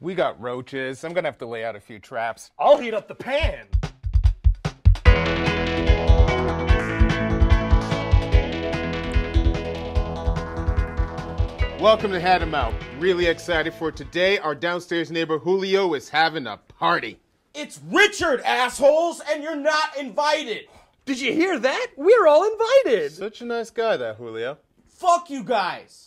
We got roaches. I'm gonna have to lay out a few traps. I'll heat up the pan. Welcome to Hat 'em Out. Really excited for today. Our downstairs neighbor Julio is having a party. It's Richard, assholes, and you're not invited. Did you hear that? We're all invited. Such a nice guy, that Julio. Fuck you guys.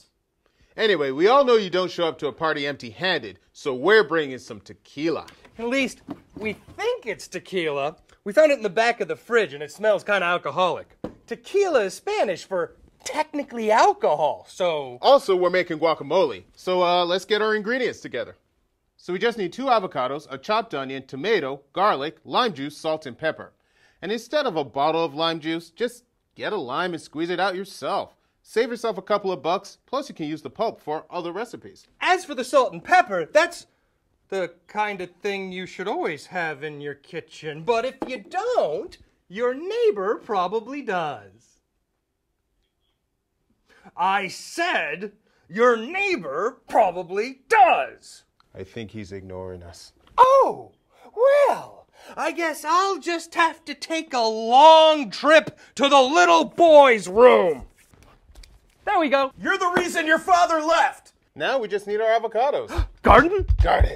Anyway, we all know you don't show up to a party empty-handed, so we're bringing some tequila. At least, we think it's tequila. We found it in the back of the fridge, and it smells kind of alcoholic. Tequila is Spanish for technically alcohol, so... Also, we're making guacamole, so let's get our ingredients together. So we just need 2 avocados, a chopped onion, tomato, garlic, lime juice, salt, and pepper. And instead of a bottle of lime juice, just get a lime and squeeze it out yourself. Save yourself a couple of bucks, plus you can use the pulp for other recipes. As for the salt and pepper, that's the kind of thing you should always have in your kitchen. But if you don't, your neighbor probably does. I said your neighbor probably does. I think he's ignoring us. Oh, well, I guess I'll just have to take a long trip to the little boy's room. There we go. You're the reason your father left. Now we just need our avocados. Garden? Garden.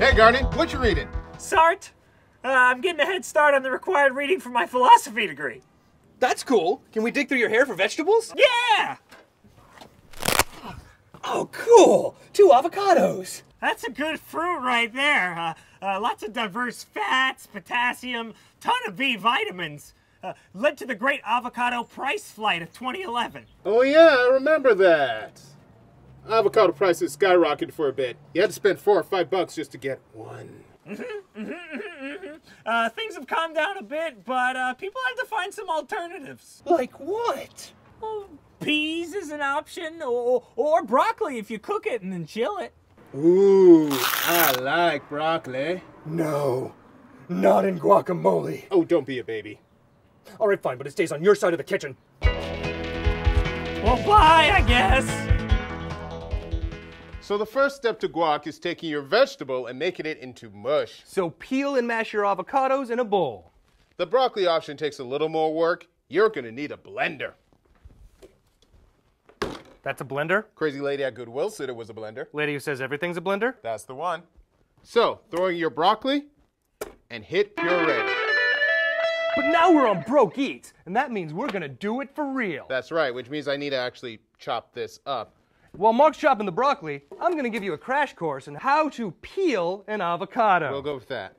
Hey, Garden, what you reading? Sartre. I'm getting a head start on the required reading for my philosophy degree. That's cool. Can we dig through your hair for vegetables? Yeah! Oh, cool. 2 avocados. That's a good fruit right there. Lots of diverse fats, potassium, ton of B vitamins. Led to the great avocado price flight of 2011. Oh yeah, I remember that. Avocado prices skyrocketed for a bit. You had to spend $4 or $5 just to get one. Things have calmed down a bit, but people have to find some alternatives. Like what? Well, peas is an option, or broccoli if you cook it and then chill it. Ooh, I like broccoli. No, not in guacamole. Oh, don't be a baby. All right, fine, but it stays on your side of the kitchen. Well, bye, I guess. So the first step to guac is taking your vegetable and making it into mush. So peel and mash your avocados in a bowl. The broccoli option takes a little more work. You're gonna need a blender. That's a blender? Crazy lady at Goodwill said it was a blender. Lady who says everything's a blender? That's the one. So, throwing your broccoli and hit puree. But now we're on Broke Eats, and that means we're gonna do it for real. That's right, which means I need to actually chop this up. While Mark's chopping the broccoli, I'm gonna give you a crash course on how to peel an avocado. We'll go with that.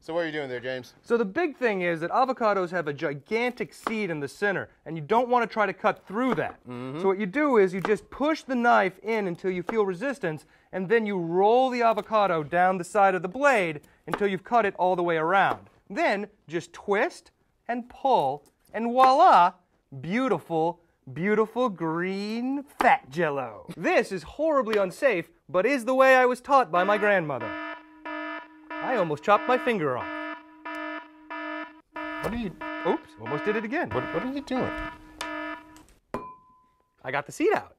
So what are you doing there, James? So the big thing is that avocados have a gigantic seed in the center, and you don't want to try to cut through that. Mm-hmm. So what you do is you just push the knife in until you feel resistance, and then you roll the avocado down the side of the blade until you've cut it all the way around. Then just twist and pull, and voila, beautiful, beautiful green fat jello. This is horribly unsafe, but is the way I was taught by my grandmother. I almost chopped my finger off. What are you... Oops, almost did it again. What are you doing? I got the seed out.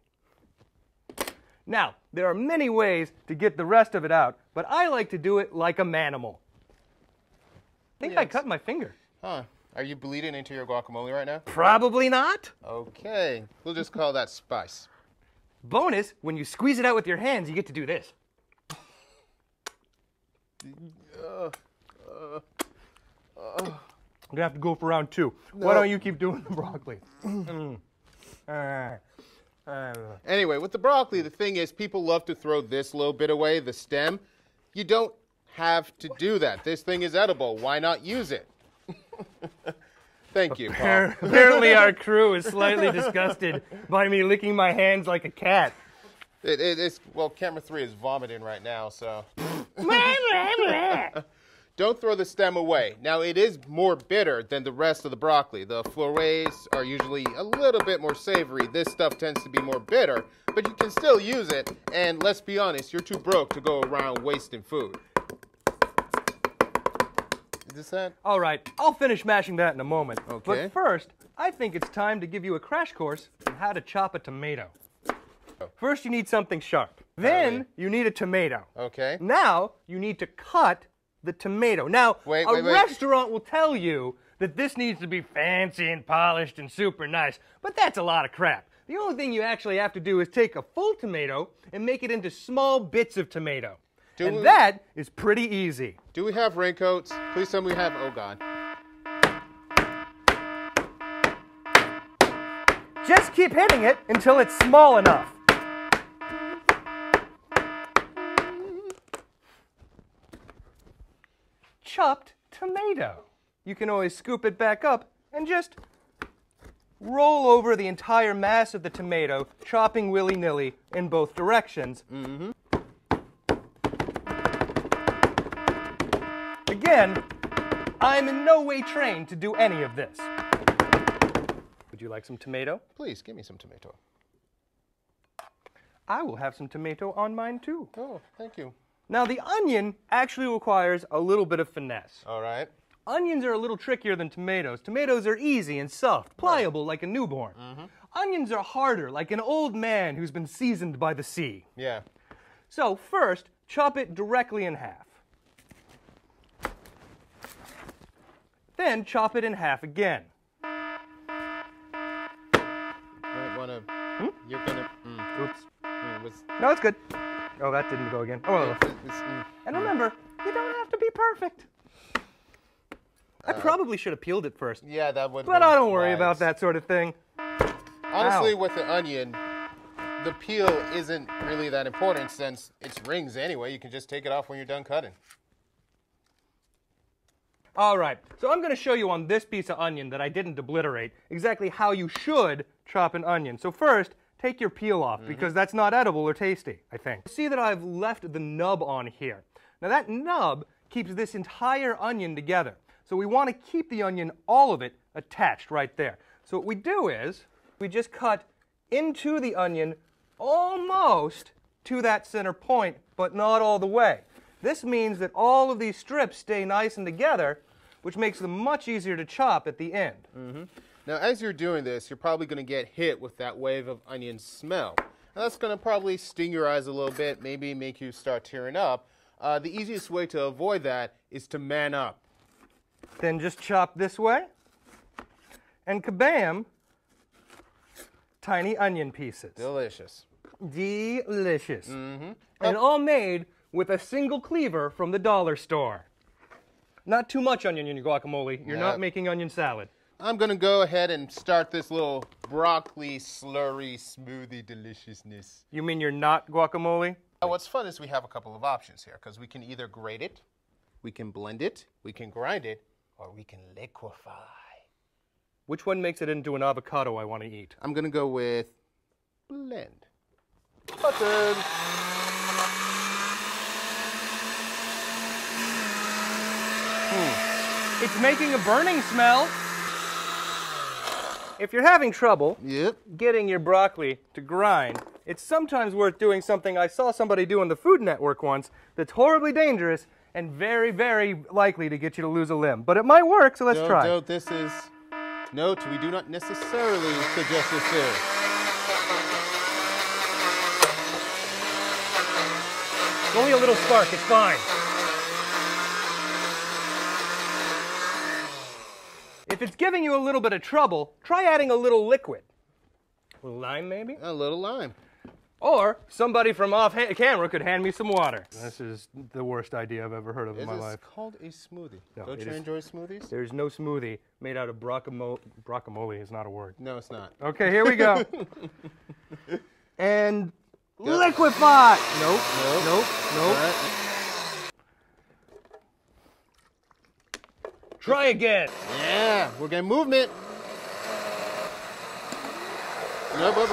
Now, there are many ways to get the rest of it out, but I like to do it like a manimal. I think yes. I cut my finger. Huh. Are you bleeding into your guacamole right now? Probably not. Okay. We'll just call that spice. Bonus, when you squeeze it out with your hands, you get to do this. I'm gonna have to go for round 2. No. Why don't you keep doing the broccoli? Anyway, with the broccoli, the thing is people love to throw this little bit away, the stem. You don't have to do that. This thing is edible. Why not use it? Thank you, Paul. Apparently our crew is slightly disgusted by me licking my hands like a cat. Well, camera 3 is vomiting right now, so... Don't throw the stem away. Now, it is more bitter than the rest of the broccoli. The florets are usually a little bit more savory. This stuff tends to be more bitter, but you can still use it. And let's be honest, you're too broke to go around wasting food. Is this that? All right, I'll finish mashing that in a moment. Okay. But first, I think it's time to give you a crash course on how to chop a tomato. First, you need something sharp. Then, you need a tomato. Okay. Now, you need to cut the tomato. Now, a restaurant will tell you that this needs to be fancy and polished and super nice, but that's a lot of crap. The only thing you actually have to do is take a full tomato and make it into small bits of tomato. And that is pretty easy. Do we have raincoats? Please tell me we have, oh God. Just keep hitting it until it's small enough. Chopped tomato. You can always scoop it back up and just roll over the entire mass of the tomato, chopping willy-nilly in both directions. Mm-hmm. Again, I'm in no way trained to do any of this. Would you like some tomato? Please, give me some tomato. I will have some tomato on mine too. Oh, thank you. Now, the onion actually requires a little bit of finesse. All right. Onions are a little trickier than tomatoes. Tomatoes are easy and soft, pliable like a newborn. Mm-hmm. Onions are harder, like an old man who's been seasoned by the sea. Yeah. So first, chop it directly in half. Then chop it in half again. Oops. No, it's good. Oh, that didn't go again. Oh, and remember, you don't have to be perfect. I probably should have peeled it first. Yeah, that would. But I don't worry about that sort of thing. Honestly, with the onion, the peel isn't really that important since it's rings anyway. You can just take it off when you're done cutting. All right, so I'm going to show you on this piece of onion that I didn't obliterate exactly how you should chop an onion. So first, take your peel off because that's not edible or tasty, I think. See that I've left the nub on here. Now that nub keeps this entire onion together. So we want to keep the onion, all of it, attached right there. So what we do is, we just cut into the onion almost to that center point, but not all the way. This means that all of these strips stay nice and together, which makes them much easier to chop at the end. Mm-hmm. Now, as you're doing this, you're probably going to get hit with that wave of onion smell. Now, that's going to probably sting your eyes a little bit, maybe make you start tearing up. The easiest way to avoid that is to man up. Then just chop this way, and kabam, tiny onion pieces. Delicious. Delicious. Mm-hmm. And all made with a single cleaver from the dollar store. Not too much onion in your guacamole. You're not making onion salad. I'm going to go ahead and start this little broccoli slurry smoothie deliciousness. You mean you're not guacamole? What's fun is we have a couple of options here, because we can either grate it, we can blend it, we can grind it, or we can liquefy. Which one makes it into an avocado I want to eat? I'm going to go with blend. Button. Hmm. It's making a burning smell. If you're having trouble getting your broccoli to grind, it's sometimes worth doing something I saw somebody do on the Food Network once that's horribly dangerous and very, very likely to get you to lose a limb. But it might work, so let's try. No, this is... Note, we do not necessarily suggest this here. Only a little spark, it's fine. If it's giving you a little bit of trouble, try adding a little liquid. A little lime, maybe? A little lime. Or somebody from off camera could hand me some water. This is the worst idea I've ever heard of in my life. It's called a smoothie. No, don't you enjoy smoothies? There's no smoothie made out of guacamole. Guacamole is not a word. No, it's not. Okay, here we go. And liquefy. Nope, nope, nope, nope. Try again. Yeah, we're getting movement. Now we're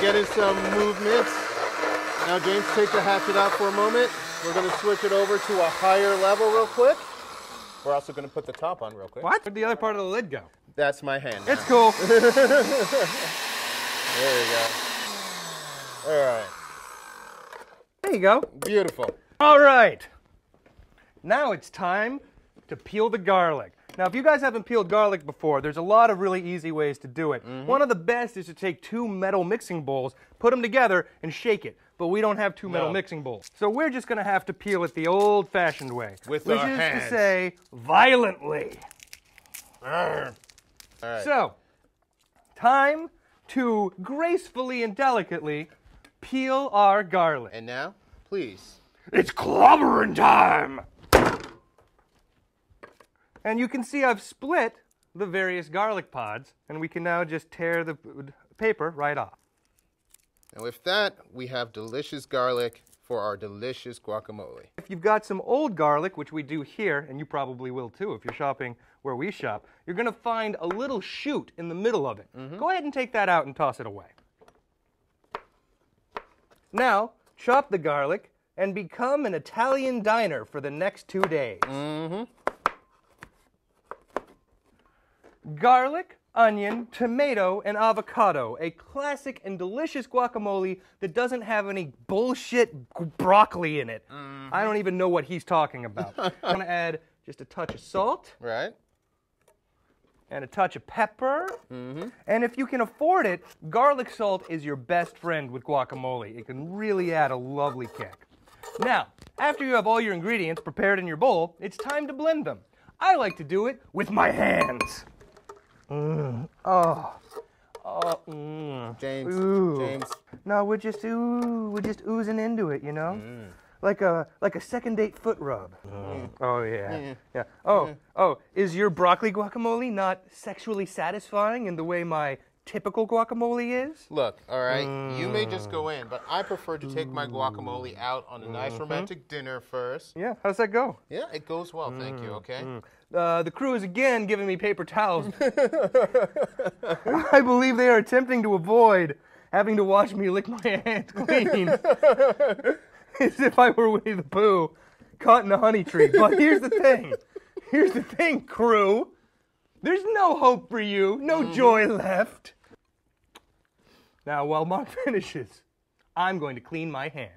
getting some movement. Now James, take the hatchet out for a moment. We're going to switch it over to a higher level real quick. We're also going to put the top on real quick. What? Where'd the other part of the lid go? That's my hand. It's cool. There we go. All right. There you go. Beautiful. All right. Now it's time to peel the garlic. Now, if you guys haven't peeled garlic before, there's a lot of really easy ways to do it. Mm-hmm. One of the best is to take two metal mixing bowls, put them together, and shake it. But we don't have two metal mixing bowls. So we're just going to have to peel it the old-fashioned way. With our hands. Which is to say, violently. All right. So, time to gracefully and delicately peel our garlic. And now, please. It's clobbering time! And you can see I've split the various garlic pods, and we can now just tear the paper right off. And with that, we have delicious garlic for our delicious guacamole. If you've got some old garlic, which we do here, and you probably will too if you're shopping where we shop, you're going to find a little shoot in the middle of it. Mm-hmm. Go ahead and take that out and toss it away. Now, chop the garlic and become an Italian diner for the next 2 days. Mm-hmm. Garlic, onion, tomato, and avocado. A classic and delicious guacamole that doesn't have any bullshit broccoli in it. Mm-hmm. I don't even know what he's talking about. I'm going to add just a touch of salt. Right. And a touch of pepper. Mm-hmm. And if you can afford it, garlic salt is your best friend with guacamole. It can really add a lovely kick. Now, after you have all your ingredients prepared in your bowl, it's time to blend them. I like to do it with my hands. James. No, we're just oozing into it, you know, like a second date foot rub. Oh yeah, yeah. Oh, is your broccoli guacamole not sexually satisfying in the way my typical guacamole is? Look, all right, you may just go in, but I prefer to take my guacamole out on a nice romantic dinner first. Yeah, how's that go? Yeah, it goes well, thank you, okay? The crew is again giving me paper towels. I believe they are attempting to avoid having to watch me lick my hands clean. As if I were Winnie the Pooh caught in a honey tree. But here's the thing, crew. There's no hope for you, no joy left. Now, while Mark finishes, I'm going to clean my hands.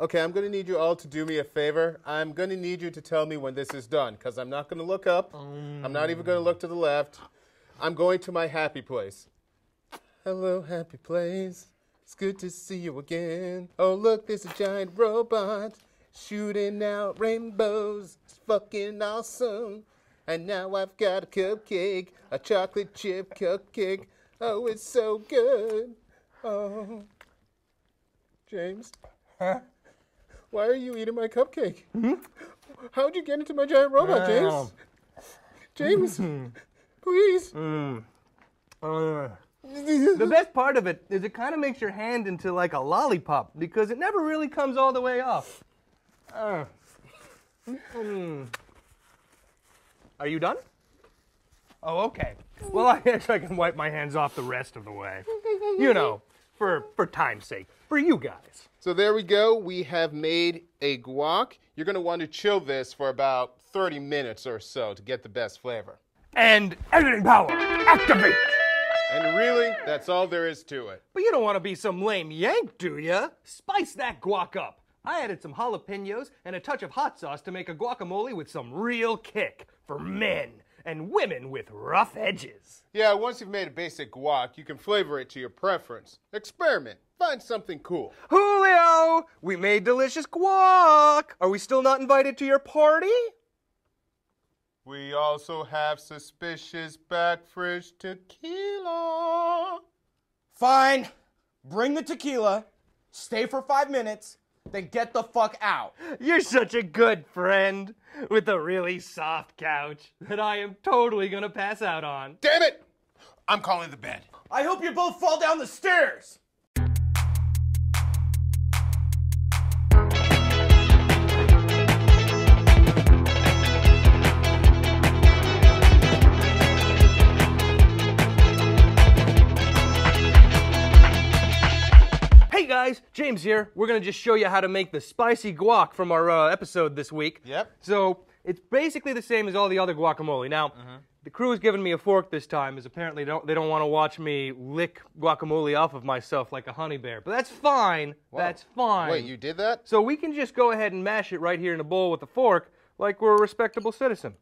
Okay, I'm going to need you all to do me a favor. I'm going to need you to tell me when this is done, because I'm not going to look up. I'm not even going to look to the left. I'm going to my happy place. Hello, happy place. It's good to see you again. Oh, look, there's a giant robot shooting out rainbows. It's fucking awesome. And now I've got a cupcake, a chocolate chip cupcake. Oh, it's so good. Oh, James, huh? Why are you eating my cupcake? Hmm? How'd you get into my giant robot, James? James, please. The best part of it is it kind of makes your hand into like a lollipop because it never really comes all the way off. Are you done? Oh, okay. Well, I guess I can wipe my hands off the rest of the way. You know, for time's sake, for you guys. So there we go. We have made a guac. You're going to want to chill this for about 30 minutes or so to get the best flavor. And editing power, activate! And really, that's all there is to it. But you don't want to be some lame yank, do ya? Spice that guac up. I added some jalapenos and a touch of hot sauce to make a guacamole with some real kick for men and women with rough edges. Yeah, once you've made a basic guac, you can flavor it to your preference. Experiment. Find something cool. Julio, we made delicious guac. Are we still not invited to your party? We also have suspicious back fridge tequila. Fine. Bring the tequila. Stay for 5 minutes. Then get the fuck out. You're such a good friend with a really soft couch that I am totally gonna pass out on. Damn it! I'm calling the bed. I hope you both fall down the stairs! Guys, James here. We're going to just show you how to make the spicy guac from our episode this week. Yep. So it's basically the same as all the other guacamole. Now, The crew is giving me a fork this time, as apparently they don't want to watch me lick guacamole off of myself like a honey bear. But that's fine. Whoa. That's fine. Wait, you did that? So we can just go ahead and mash it right here in a bowl with a fork, like we're a respectable citizen.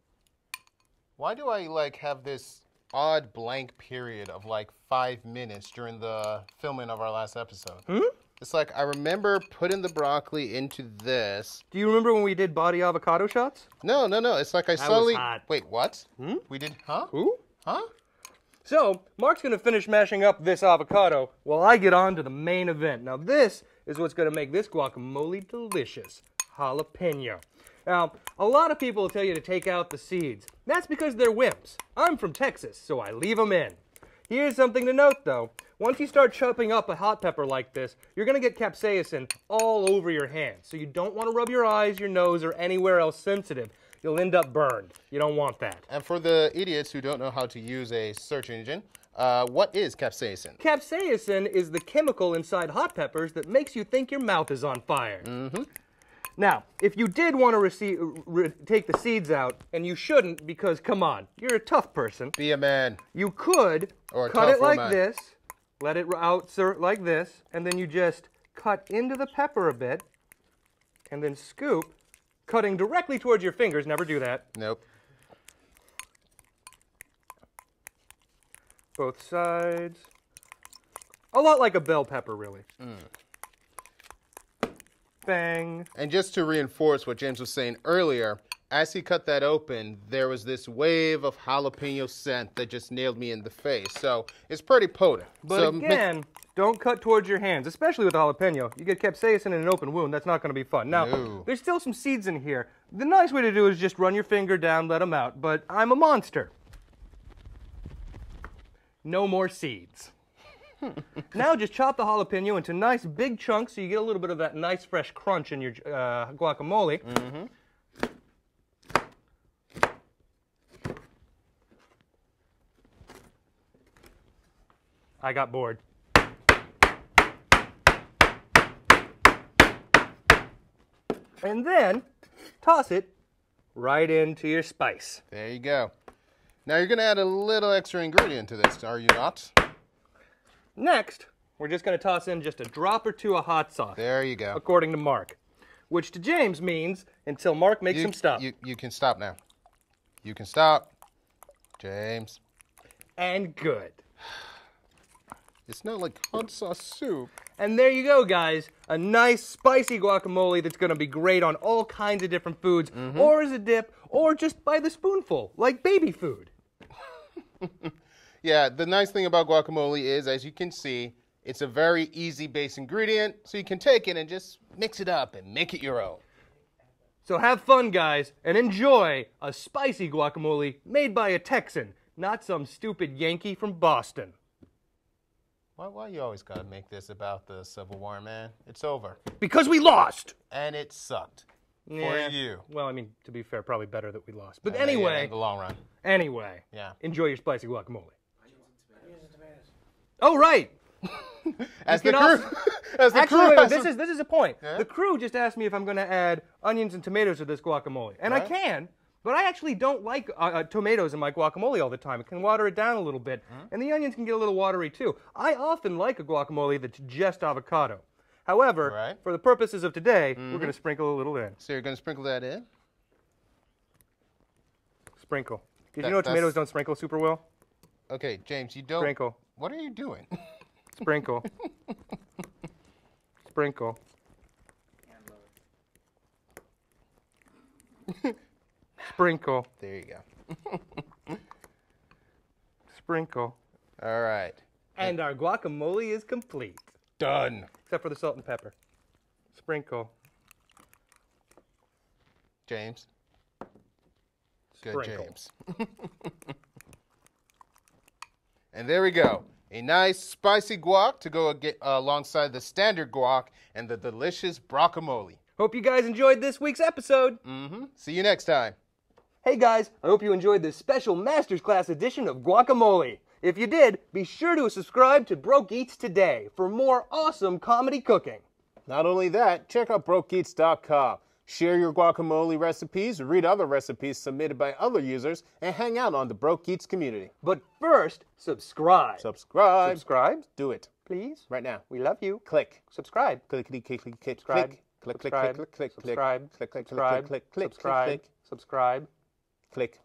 Why do I like have this odd blank period of like 5 minutes during the filming of our last episode? Hmm? It's like I remember putting the broccoli into this. Do you remember when we did body avocado shots? No, no, no. It's like I slowly... Wait, what? Hmm? We did... Huh? Who? Huh? So, Mark's going to finish mashing up this avocado while I get on to the main event. Now, this is what's going to make this guacamole delicious. Jalapeno. Now, a lot of people tell you to take out the seeds. That's because they're wimps. I'm from Texas, so I leave them in. Here's something to note, though. Once you start chopping up a hot pepper like this, you're going to get capsaicin all over your hands. So you don't want to rub your eyes, your nose, or anywhere else sensitive. You'll end up burned. You don't want that. And for the idiots who don't know how to use a search engine, what is capsaicin? Capsaicin is the chemical inside hot peppers that makes you think your mouth is on fire. Mm-hmm. Now, if you did want to take the seeds out, and you shouldn't because, come on, you're a tough person. Be a man. You could cut it like this, let it out like this, and then you just cut into the pepper a bit, and then scoop, cutting directly towards your fingers. Never do that. Nope. Both sides. A lot like a bell pepper, really. Mm. Bang. And just to reinforce what James was saying earlier, as he cut that open, there was this wave of jalapeno scent that just nailed me in the face. So it's pretty potent. But so again, don't cut towards your hands, especially with jalapeno. You get capsaicin in an open wound. That's not going to be fun. Now, no. There's still some seeds in here. The nice way to do is just run your finger down, let them out. But I'm a monster. No more seeds. Now just chop the jalapeno into nice big chunks so you get a little bit of that nice fresh crunch in your guacamole. Mm-hmm. I got bored. And then toss it right into your spice. There you go. Now you're going to add a little extra ingredient to this, are you not? Next, we're just going to toss in just a drop or two of hot sauce. There you go. According to Mark. Which to James means until Mark makes him stop. You can stop now. You can stop, James. And good. It's not like hot sauce soup. And there you go, guys. A nice spicy guacamole that's going to be great on all kinds of different foods, mm-hmm. or as a dip, or just by the spoonful, like baby food. Yeah, the nice thing about guacamole is, as you can see, it's a very easy base ingredient, so you can take it and just mix it up and make it your own. So have fun, guys, and enjoy a spicy guacamole made by a Texan, not some stupid Yankee from Boston. Why you always gotta make this about the Civil War, man? It's over. Because we lost! And it sucked. Yeah. For you. Well, I mean, to be fair, probably better that we lost. But anyway... Yeah, in the long run. Anyway, yeah. Enjoy your spicy guacamole. Oh, right. As the crew, also, as the actually, crew wait, this is a point. Yeah. The crew just asked me if I'm going to add onions and tomatoes to this guacamole, and right. I can, but I actually don't like tomatoes in my guacamole all the time. It can water it down a little bit, mm-hmm. and the onions can get a little watery too. I often like a guacamole that's just avocado. However, right. for the purposes of today, mm-hmm. we're going to sprinkle a little in. So you're going to sprinkle that in? Sprinkle. Did you know tomatoes don't sprinkle super well? Okay, James, you don't... Sprinkle. What are you doing? Sprinkle. Sprinkle. Sprinkle. There you go. Sprinkle. All right. And our guacamole is complete. Done. Except for the salt and pepper. Sprinkle. James. Good, James. And there we go. A nice spicy guac to go alongside the standard guac and the delicious guacamole. Hope you guys enjoyed this week's episode. Mm-hmm. See you next time. Hey guys, I hope you enjoyed this special masterclass edition of guacamole. If you did, be sure to subscribe to Broke Eats today for more awesome comedy cooking. Not only that, check out BrokeEats.com. Share your guacamole recipes, read other recipes submitted by other users, and hang out on the Broke Eats community. But first, subscribe. Subscribe. Subscribe. Do it. Please. Right now. We love you. Click. Subscribe. Clickety click click click click. Click click click click click. Subscribe. Click click click click click. Subscribe. Subscribe. Click.